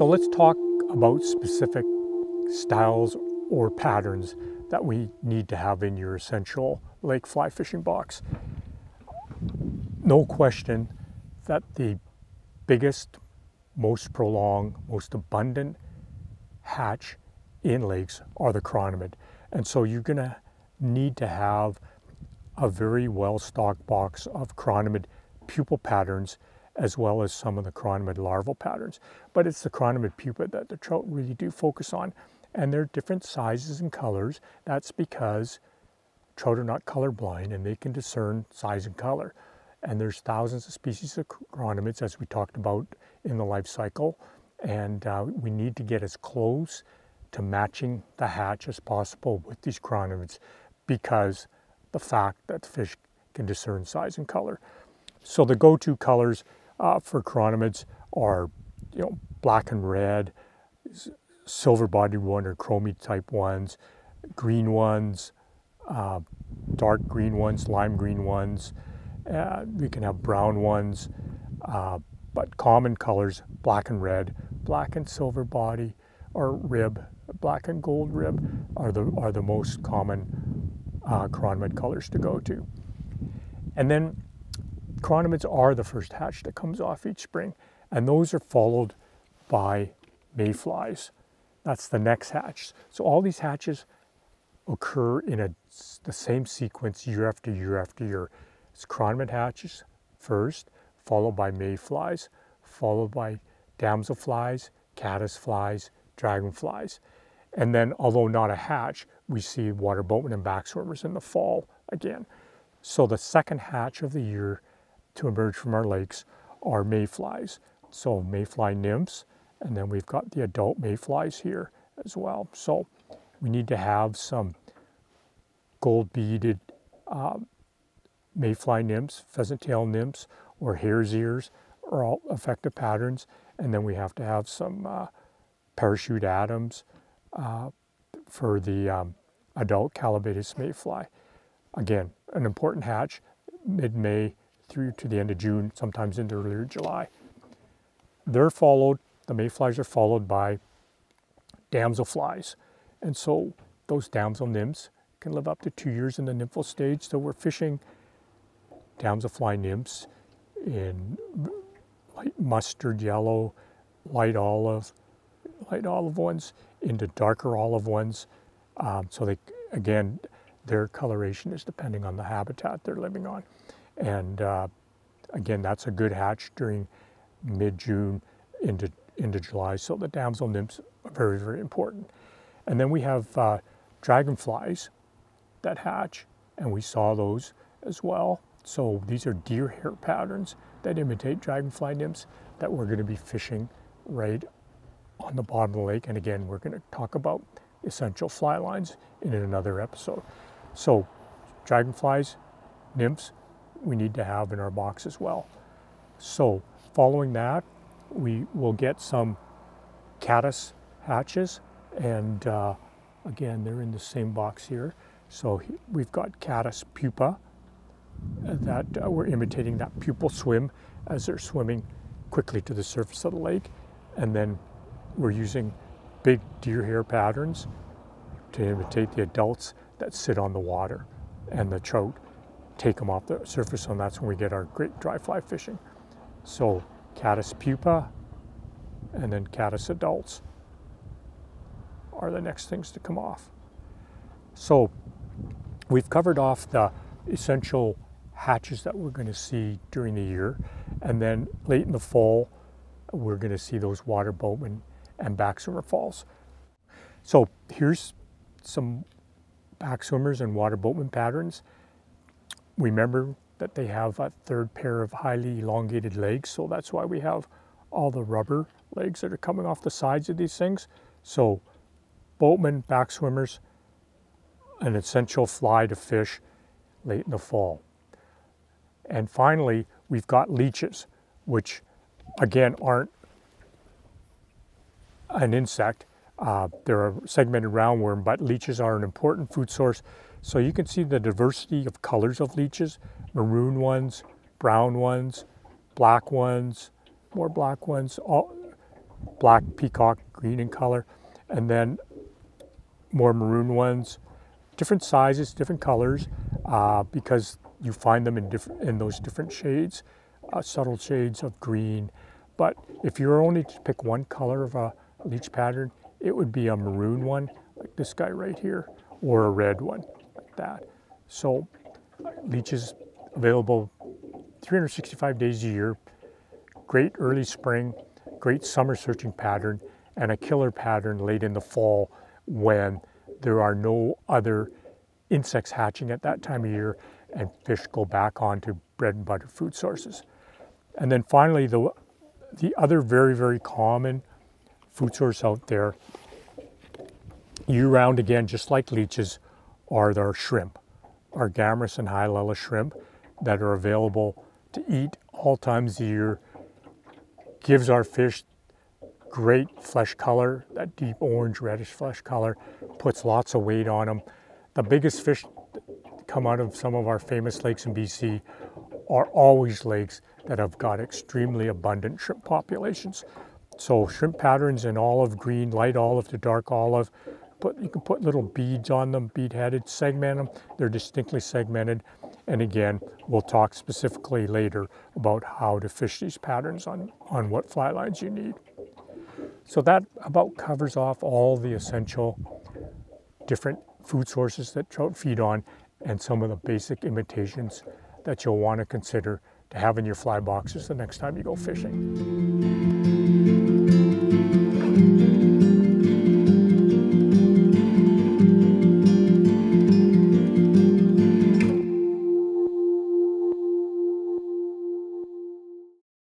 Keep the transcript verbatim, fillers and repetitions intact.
So let's talk about specific styles or patterns that we need to have in your essential lake fly fishing box. No question that the biggest, most prolonged, most abundant hatch in lakes are the chironomid. And so you're gonna need to have a very well-stocked box of chironomid pupal patterns as well as some of the chironomid larval patterns. But it's the chironomid pupa that the trout really do focus on. And they're different sizes and colors. That's because trout are not colorblind and they can discern size and color. And there's thousands of species of chironomids, as we talked about in the life cycle. And uh, we need to get as close to matching the hatch as possible with these chironomids because the fact that the fish can discern size and color. So the go-to colors uh, for chironomids are, you know, black and red, silver-bodied one or chromie type ones, green ones, uh, dark green ones, lime green ones. Uh, we can have brown ones, uh, but common colors, black and red, black and silver body or rib, black and gold rib are the, are the most common uh, chironomid colors to go to. And then chironomids are the first hatch that comes off each spring, and those are followed by mayflies. That's the next hatch. So all these hatches occur in a, the same sequence year after year after year. It's chironomid hatches first, followed by mayflies, followed by damselflies, caddis flies, dragonflies. And then, although not a hatch, we see water boatmen and backswimmers in the fall again. So the second hatch of the year to emerge from our lakes are mayflies. So mayfly nymphs, and then we've got the adult mayflies here as well. So we need to have some gold beaded um, mayfly nymphs, pheasant tail nymphs, or hare's ears are all effective patterns. And then we have to have some uh, parachute atoms uh, for the um, adult Calabatus mayfly. Again, an important hatch, mid-May through to the end of June, sometimes into earlier July. They're followed, the mayflies are followed by damselflies. And so those damsel nymphs can live up to two years in the nymphal stage. So we're fishing damselfly nymphs in light mustard yellow, light olive, light olive ones into darker olive ones. Um, so they, again, their coloration is depending on the habitat they're living on. And uh, again, that's a good hatch during mid-June into, into July. So the damsel nymphs are very, very important. And then we have uh, dragonflies that hatch, and we saw those as well. So these are deer hair patterns that imitate dragonfly nymphs that we're going to be fishing right on the bottom of the lake. And again, we're going to talk about essential fly lines in another episode. So dragonflies, nymphs, we need to have in our box as well. So following that, we will get some caddis hatches. And uh, again, they're in the same box here. So we've got caddis pupa that uh, we're imitating that pupal swim as they're swimming quickly to the surface of the lake. And then we're using big deer hair patterns to imitate the adults that sit on the water, and the trout take them off the surface, and that's when we get our great dry fly fishing. So caddis pupa and then caddis adults are the next things to come off. So we've covered off the essential hatches that we're going to see during the year, and then late in the fall we're going to see those water boatmen and backswimmer falls. So here's some backswimmers and water boatmen patterns. Remember that they have a third pair of highly elongated legs, so that's why we have all the rubber legs that are coming off the sides of these things. So boatmen, backswimmers, an essential fly to fish late in the fall. And finally, we've got leeches, which again aren't an insect. Uh, they're a segmented roundworm, but leeches are an important food source. So you can see the diversity of colors of leeches, maroon ones, brown ones, black ones, more black ones, all black peacock, green in color, and then more maroon ones, different sizes, different colors, uh, because you find them in different in those different shades, uh, subtle shades of green. But if you were only to pick one color of a leech pattern, it would be a maroon one, like this guy right here, or a red one, like that. So leeches available three hundred sixty-five days a year, great early spring, great summer searching pattern, and a killer pattern late in the fall when there are no other insects hatching at that time of year and fish go back onto bread and butter food sources. And then finally, the, the other very, very common food source out there year-round, again, just like leeches, are their shrimp, our gammarus and hyalella shrimp that are available to eat all times of year. Gives our fish great flesh color, that deep orange reddish flesh color, puts lots of weight on them. The biggest fish that come out of some of our famous lakes in B C are always lakes that have got extremely abundant shrimp populations. So shrimp patterns in olive green, light olive to dark olive, but you can put little beads on them, bead-headed, segment them, they're distinctly segmented. And again, we'll talk specifically later about how to fish these patterns on, on what fly lines you need. So that about covers off all the essential different food sources that trout feed on and some of the basic imitations that you'll want to consider to have in your fly boxes the next time you go fishing.